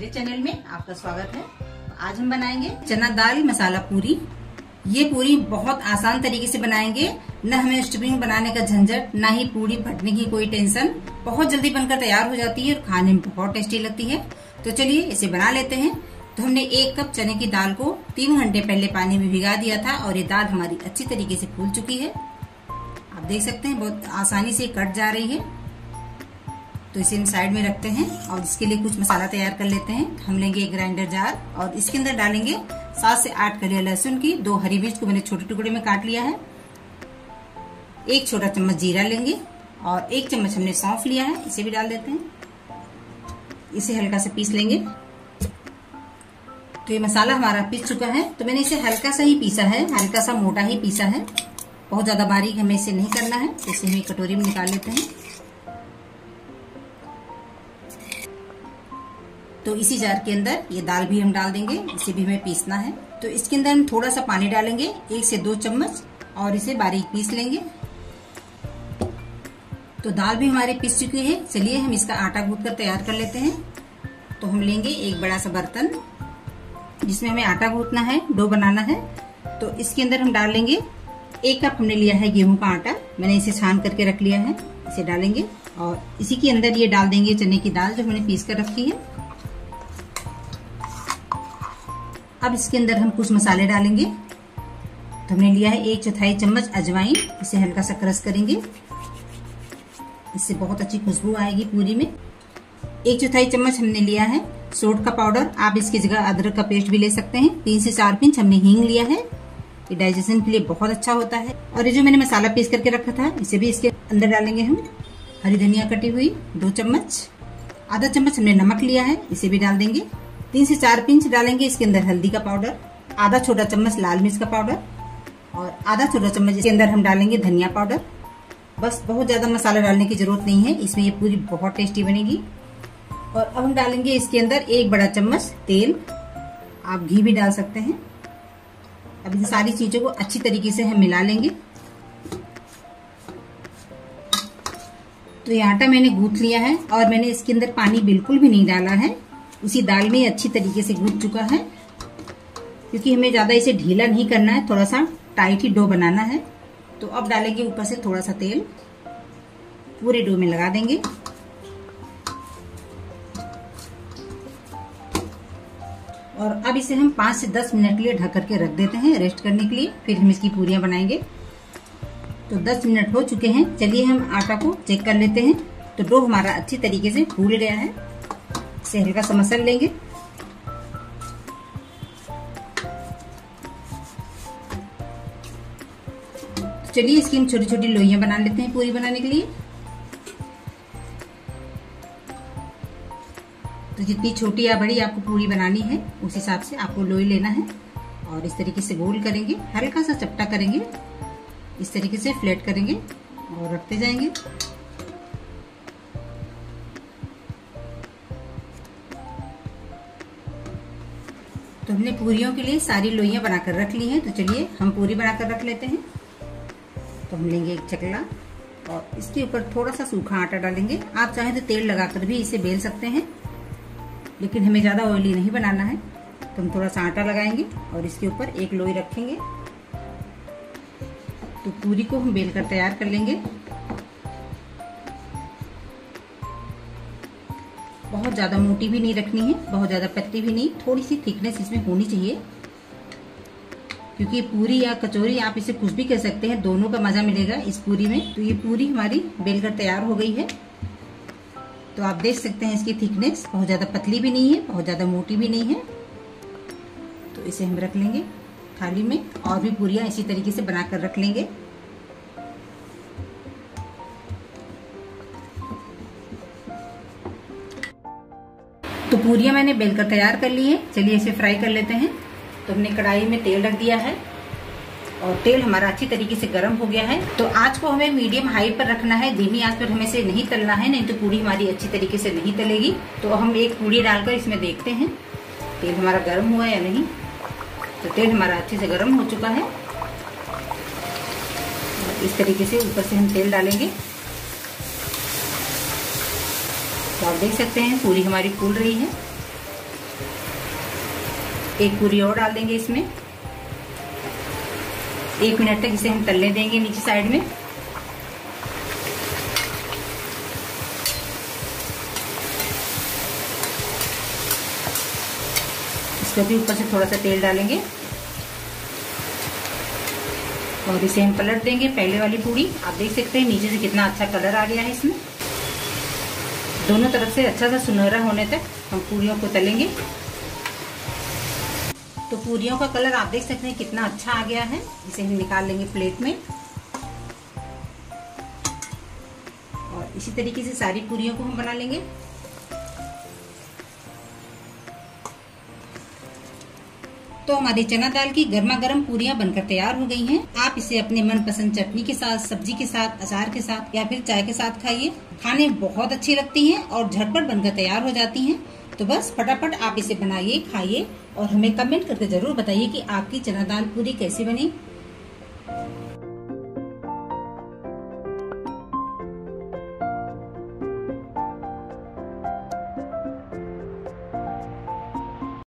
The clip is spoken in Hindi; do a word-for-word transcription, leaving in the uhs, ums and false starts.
मेरे चैनल में आपका स्वागत है। आज हम बनाएंगे चना दाल मसाला पूरी। ये पूरी बहुत आसान तरीके से बनाएंगे, न हमें स्टफिंग बनाने का झंझट, ना ही पूरी फटने की कोई टेंशन। बहुत जल्दी बनकर तैयार हो जाती है और खाने में बहुत टेस्टी लगती है। तो चलिए इसे बना लेते हैं। तो हमने एक कप चने की दाल को तीन घंटे पहले पानी में भिगा दिया था और ये दाल हमारी अच्छी तरीके से फूल चुकी है। आप देख सकते हैं बहुत आसानी से कट जा रही है। तो इसे हम साइड में रखते हैं और इसके लिए कुछ मसाला तैयार कर लेते हैं। हम लेंगे एक ग्राइंडर जार और इसके अंदर डालेंगे सात से आठ कलियां लहसुन की, दो हरी मिर्च को मैंने छोटे टुकड़े में काट लिया है, एक छोटा चम्मच जीरा लेंगे और एक चम्मच हमने सौंफ लिया है, इसे भी डाल देते हैं। इसे हल्का सा पीस लेंगे। तो ये मसाला हमारा पीस चुका है। तो मैंने इसे हल्का सा ही पीसा है, हल्का सा मोटा ही पीसा है, बहुत ज्यादा बारीक हमें इसे नहीं करना है। तो इसे हम एक कटोरी में निकाल लेते हैं। तो इसी जार के अंदर ये दाल भी हम डाल देंगे, इसे भी हमें पीसना है। तो इसके अंदर हम थोड़ा सा पानी डालेंगे, एक से दो चम्मच, और इसे बारीक पीस लेंगे। तो दाल भी हमारी पीस चुकी है। चलिए हम इसका आटा गूंथ कर तैयार कर लेते हैं। तो हम लेंगे एक बड़ा सा बर्तन जिसमें हमें आटा गूंथना है, डो बनाना है। तो इसके अंदर हम डाल लेंगे एक कप हमने लिया है गेहूं का आटा, मैंने इसे छान करके रख लिया है, इसे डालेंगे और इसी के अंदर ये डाल देंगे चने की दाल जो हमने पीस कर रखी है। अब इसके अंदर हम कुछ मसाले डालेंगे। तो हमने लिया है एक चौथाई चम्मच अजवाइन, इसे हल्का सा क्रश करेंगे, इससे बहुत अच्छी खुशबू आएगी पूरी में। एक चौथाई चम्मच हमने लिया है सोंठ का पाउडर, आप इसकी जगह अदरक का पेस्ट भी ले सकते हैं। तीन से चार पिंच हमने हींग लिया है, ये डाइजेशन के लिए बहुत अच्छा होता है। और ये जो मैंने मसाला पीस करके रखा था इसे भी इसके अंदर डालेंगे हम। हरी धनिया कटी हुई दो चम्मच, आधा चम्मच हमने नमक लिया है, इसे भी डाल देंगे। तीन से चार पिंच डालेंगे इसके अंदर हल्दी का पाउडर, आधा छोटा चम्मच लाल मिर्च का पाउडर और आधा छोटा चम्मच इसके अंदर हम डालेंगे धनिया पाउडर। बस बहुत ज़्यादा मसाला डालने की जरूरत नहीं है, इसमें ये पूरी बहुत टेस्टी बनेगी। और अब हम डालेंगे इसके अंदर एक बड़ा चम्मच तेल, आप घी भी डाल सकते हैं। अब इन सारी चीज़ों को अच्छी तरीके से हम मिला लेंगे। तो ये आटा मैंने गूंथ लिया है और मैंने इसके अंदर पानी बिल्कुल भी नहीं डाला है, उसी दाल में अच्छी तरीके से गूंथ चुका है। क्योंकि हमें ज़्यादा इसे ढीला नहीं करना है, थोड़ा सा टाइट ही डो बनाना है। तो अब डालेंगे ऊपर से थोड़ा सा तेल, पूरे डो में लगा देंगे। और अब इसे हम पाँच से दस मिनट के लिए ढक करके रख देते हैं रेस्ट करने के लिए, फिर हम इसकी पूरियां बनाएंगे। तो दस मिनट हो चुके हैं। चलिए हम आटा को चेक कर लेते हैं। तो डो हमारा अच्छी तरीके से फूल गया है, इसे हल्का सा मसल लेंगे। तो चलिए इसकी हम छोटी छोटी लोइयां बना लेते हैं पूरी बनाने के लिए। तो जितनी छोटी या बड़ी आपको पूरी बनानी है उस हिसाब से आपको लोई लेना है और इस तरीके से गोल करेंगे, हल्का सा चपटा करेंगे, इस तरीके से फ्लैट करेंगे और रखते जाएंगे। तो हमने पूरियों के लिए सारी लोइयां बनाकर रख ली हैं। तो चलिए हम पूरी बनाकर रख लेते हैं। तो हम लेंगे एक चकला और इसके ऊपर थोड़ा सा सूखा आटा डालेंगे। आप चाहें तो तेल लगाकर भी इसे बेल सकते हैं, लेकिन हमें ज़्यादा ऑयली नहीं बनाना है। तो हम थोड़ा सा आटा लगाएंगे और इसके ऊपर एक लोई रखेंगे। तो पूरी को हम बेल कर तैयार कर लेंगे। बहुत ज़्यादा मोटी भी नहीं रखनी है, बहुत ज़्यादा पतली भी नहीं, थोड़ी सी थिकनेस इसमें होनी चाहिए। क्योंकि पूरी या कचौरी आप इसे कुछ भी कर सकते हैं, दोनों का मज़ा मिलेगा इस पूरी में। तो ये पूरी हमारी बेलकर तैयार हो गई है। तो आप देख सकते हैं इसकी थिकनेस बहुत ज़्यादा पतली भी नहीं है, बहुत ज़्यादा मोटी भी नहीं है। तो इसे हम रख लेंगे थाली में और भी पूरियाँ इसी तरीके से बना कर रख लेंगे। तो पूरियाँ मैंने बेलकर तैयार कर ली है। चलिए इसे फ्राई कर लेते हैं। तो हमने कढ़ाई में तेल रख दिया है और तेल हमारा अच्छी तरीके से गर्म हो गया है। तो आँच को हमें मीडियम हाई पर रखना है, धीमी आँच पर हमें इसे नहीं तलना है, नहीं तो पूरी हमारी अच्छी तरीके से नहीं तलेगी। तो हम एक पूरी डालकर इसमें देखते हैं तेल हमारा गर्म हुआ या नहीं। तो तेल हमारा अच्छे से गर्म हो चुका है। इस तरीके से ऊपर से हम तेल डालेंगे। तो आप देख सकते हैं पूरी हमारी फूल रही है। एक पूरी और डाल देंगे इसमें। एक मिनट तक इसे हम तलने देंगे नीचे साइड में। इसको भी ऊपर से थोड़ा सा तेल डालेंगे और इसे हम पलट देंगे। पहले वाली पूरी आप देख सकते हैं नीचे से कितना अच्छा कलर आ गया है इसमें। दोनों तरफ से अच्छा सा सुनहरा होने तक हम पूरियों को तलेंगे। तो पूरियों का कलर आप देख सकते हैं कितना अच्छा आ गया है। इसे हम निकाल लेंगे प्लेट में और इसी तरीके से सारी पूरियों को हम बना लेंगे। तो हमारी चना दाल की गर्मा गर्म पूरियां बनकर तैयार हो गई हैं। आप इसे अपने मनपसंद चटनी के साथ, सब्जी के साथ, अचार के साथ या फिर चाय के साथ खाइए। खाने बहुत अच्छी लगती हैं और झटपट बनकर तैयार हो जाती हैं। तो बस फटाफट आप इसे बनाइए, खाइए और हमें कमेंट करके जरूर बताइए कि आपकी चना दाल पूरी कैसी बनी।